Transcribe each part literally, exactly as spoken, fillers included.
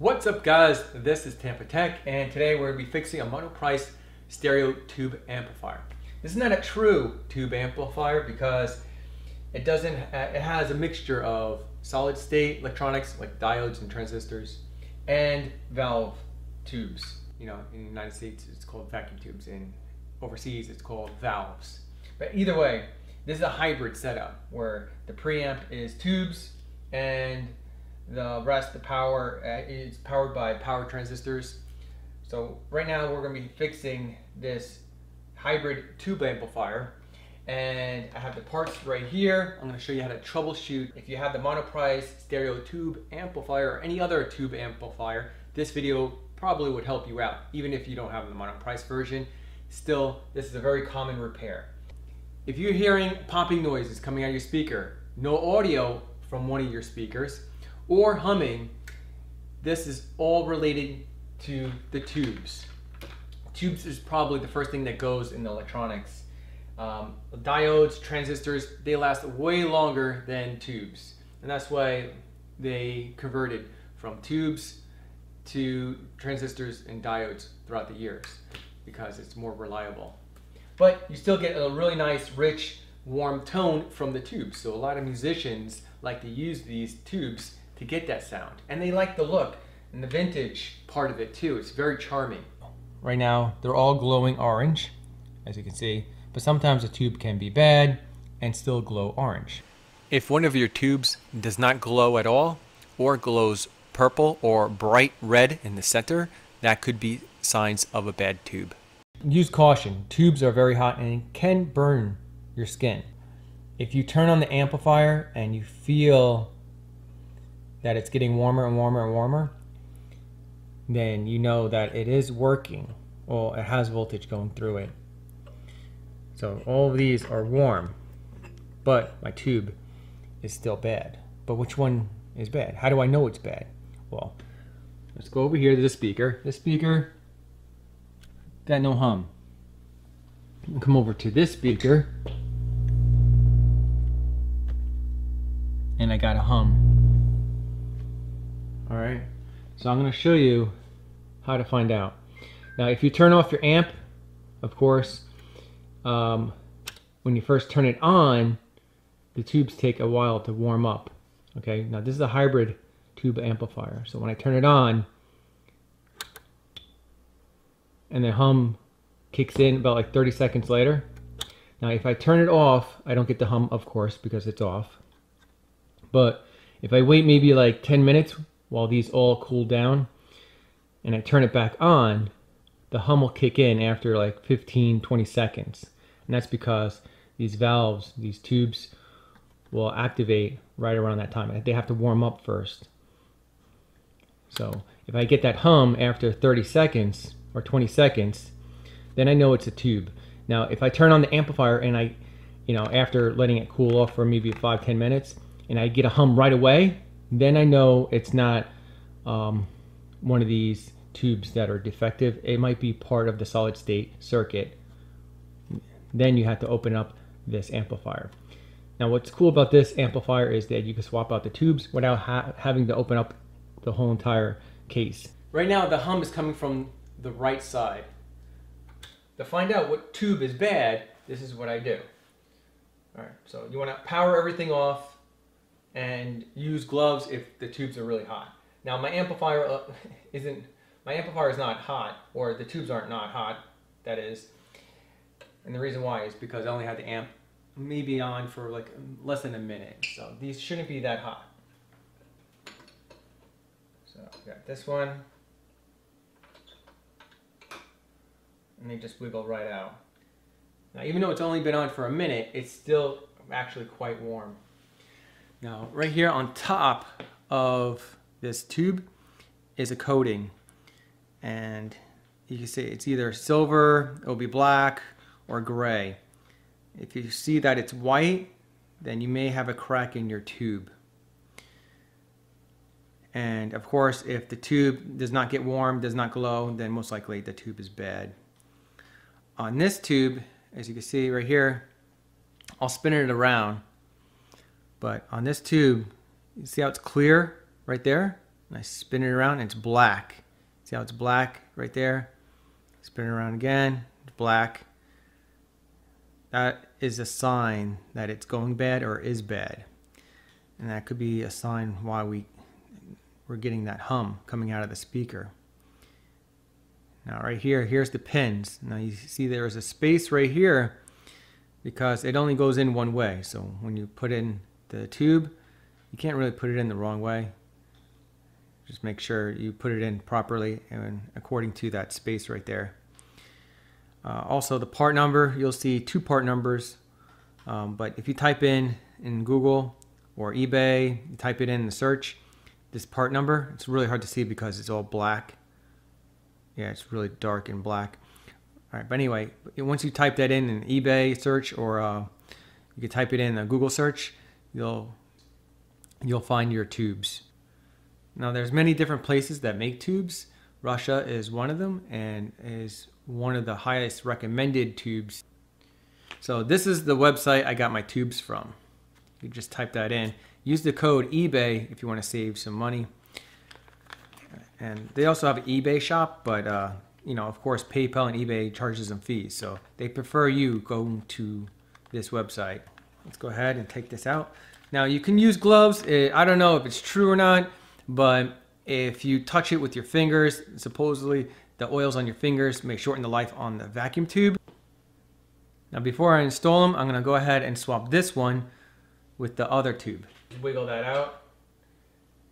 What's up guys, this is Tampa Tech and today we're going to be fixing a Monoprice stereo tube amplifier. This is not a true tube amplifier because it doesn't, it has a mixture of solid state electronics like diodes and transistors and valve tubes. You know, in the United States it's called vacuum tubes and overseas it's called valves. But either way, this is a hybrid setup where the preamp is tubes and the rest, the power, uh, is powered by power transistors. So right now we're going to be fixing this hybrid tube amplifier. And I have the parts right here. I'm going to show you how to troubleshoot. If you have the Monoprice stereo tube amplifier or any other tube amplifier, this video probably would help you out. Even if you don't have the Monoprice version, still, this is a very common repair. If you're hearing popping noises coming out of your speaker, no audio from one of your speakers, or humming, this is all related to the tubes. Tubes is probably the first thing that goes in the electronics. Um, diodes, transistors, they last way longer than tubes. And that's why they converted from tubes to transistors and diodes throughout the years, because it's more reliable. But you still get a really nice, rich, warm tone from the tubes. So a lot of musicians like to use these tubes to get that sound. And they like the look and the vintage part of it too. It's very charming. Right now, they're all glowing orange, as you can see, but sometimes a tube can be bad and still glow orange. If one of your tubes does not glow at all or glows purple or bright red in the center, that could be signs of a bad tube. Use caution. Tubes are very hot and can burn your skin. If you turn on the amplifier and you feel that it's getting warmer and warmer and warmer, then you know that it is working. Well, it has voltage going through it. So all of these are warm, but my tube is still bad. But which one is bad? How do I know it's bad? Well, let's go over here to the speaker. The speaker got no hum. Come over to this speaker and I got a hum. All right, so I'm going to show you how to find out. Now, if you turn off your amp, of course, um, when you first turn it on, the tubes take a while to warm up. Okay, now this is a hybrid tube amplifier. So when I turn it on and the hum kicks in about like thirty seconds later. Now, if I turn it off, I don't get the hum, of course, because it's off. But if I wait maybe like ten minutes, while these all cool down and I turn it back on, the hum will kick in after like fifteen, twenty seconds. And that's because these valves, these tubes will activate right around that time. They have to warm up first. So if I get that hum after thirty seconds or twenty seconds, then I know it's a tube. Now, if I turn on the amplifier and I, you know, after letting it cool off for maybe five, ten minutes and I get a hum right away, then I know it's not um, one of these tubes that are defective. It might be part of the solid state circuit. Then you have to open up this amplifier. Now what's cool about this amplifier is that you can swap out the tubes without ha having to open up the whole entire case. Right now the hum is coming from the right side. To find out what tube is bad, this is what I do. All right, so you want to power everything off and use gloves if the tubes are really hot. Now my amplifier isn't, my amplifier is not hot, or the tubes aren't not hot, that is. And the reason why is because I only had the amp maybe on for like less than a minute. So these shouldn't be that hot. So I've got this one. And they just wiggle right out. Now even though it's only been on for a minute, it's still actually quite warm. Now, right here on top of this tube is a coating, and you can see it's either silver, it'll be black, or gray. If you see that it's white, then you may have a crack in your tube. And of course, if the tube does not get warm, does not glow, then most likely the tube is bad. On this tube, as you can see right here, I'll spin it around. But on this tube, you see how it's clear right there? and I spin it around and it's black. See how it's black right there? Spin it around again, it's black. That is a sign that it's going bad or is bad. And that could be a sign why we, we're getting that hum coming out of the speaker. Now right here, here's the pins. Now you see there is a space right here because it only goes in one way. So when you put in the tube, you can't really put it in the wrong way. Just make sure you put it in properly and according to that space right there. Uh, also the part number, you'll see two part numbers, um, but if you type in in Google or eBay, you type it in the search, this part number, it's really hard to see because it's all black. Yeah, it's really dark and black. All right, but anyway, once you type that in an eBay search or uh, you can type it in a Google search, you'll you'll find your tubes. Now there's many different places that make tubes. Russia is one of them and is one of the highest recommended tubes. So this is the website I got my tubes from. You just type that in. Use the code eBay if you want to save some money. And they also have an eBay shop, but uh, you know, of course, PayPal and eBay charges them fees. So they prefer you going to this website. Let's go ahead and take this out. Now you can use gloves. I don't know if it's true or not, but if you touch it with your fingers, supposedly the oils on your fingers may shorten the life on the vacuum tube. Now before I install them, I'm gonna go ahead and swap this one with the other tube. Wiggle that out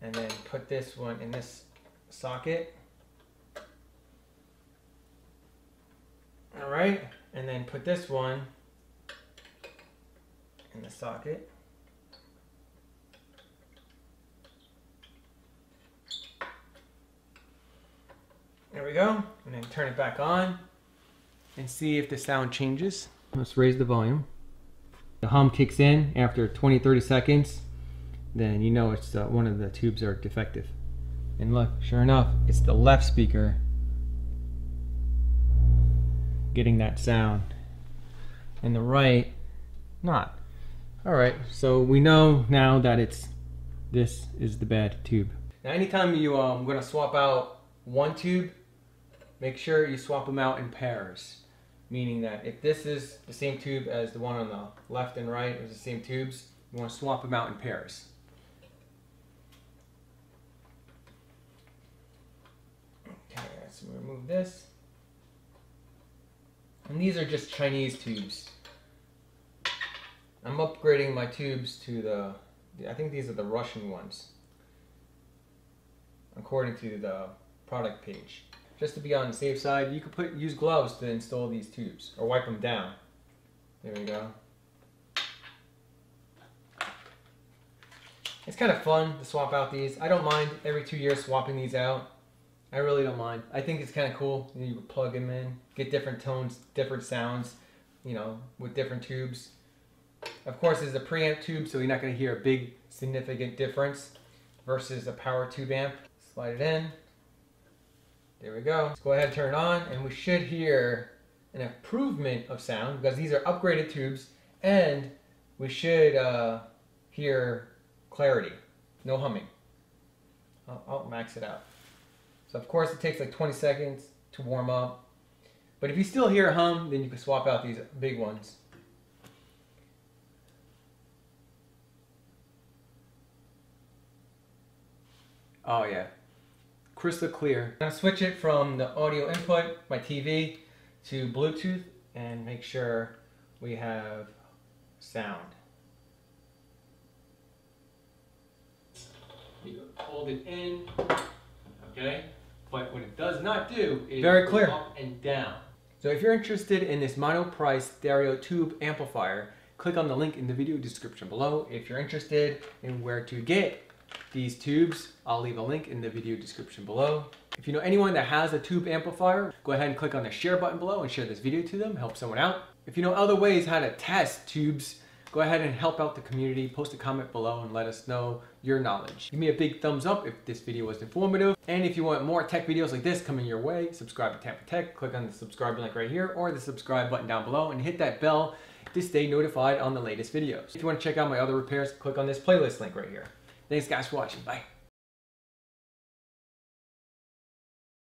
and then put this one in this socket. All right, and then put this one in the socket. There we go, and then turn it back on and see if the sound changes. Let's raise the volume. The hum kicks in after twenty to thirty seconds, then you know it's uh, one of the tubes are defective. And look, sure enough, it's the left speaker getting that sound and the right not. All right, so we know now that it's this is the bad tube. Now anytime you um, gonna swap out one tube, make sure you swap them out in pairs, meaning that if this is the same tube as the one on the left and right, it's the same tubes, you want to swap them out in pairs. Okay, so we remove this. And these are just Chinese tubes. I'm upgrading my tubes to the, I think these are the Russian ones, according to the product page. Just to be on the safe side, you could put use gloves to install these tubes or wipe them down. There we go. It's kind of fun to swap out these. I don't mind every two years swapping these out. I really don't mind. I think it's kind of cool. You can plug them in, get different tones, different sounds, you know, with different tubes. Of course, it's a preamp tube, so you're not going to hear a big significant difference versus a power tube amp. Slide it in. There we go. Let's go ahead and turn it on, and we should hear an improvement of sound because these are upgraded tubes, and we should uh, hear clarity, no humming. I'll, I'll max it out. So of course it takes like twenty seconds to warm up, but if you still hear a hum, then you can swap out these big ones. Oh yeah. Crystal clear. I'm gonna switch it from the audio input, my T V, to Bluetooth and make sure we have sound. You hold it in, okay? But what it does not do is very clear up and down. So if you're interested in this Monoprice stereo tube amplifier, click on the link in the video description below. If you're interested in where to get these tubes, I'll leave a link in the video description below. If you know anyone that has a tube amplifier, go ahead and click on the share button below and share this video to them, help someone out. If you know other ways how to test tubes, go ahead and help out the community, post a comment below and let us know your knowledge. Give me a big thumbs up if this video was informative. And if you want more tech videos like this coming your way, subscribe to Tampa Tech, click on the subscribe link right here or the subscribe button down below and hit that bell to stay notified on the latest videos. If you want to check out my other repairs, click on this playlist link right here. Thanks guys for watching, bye.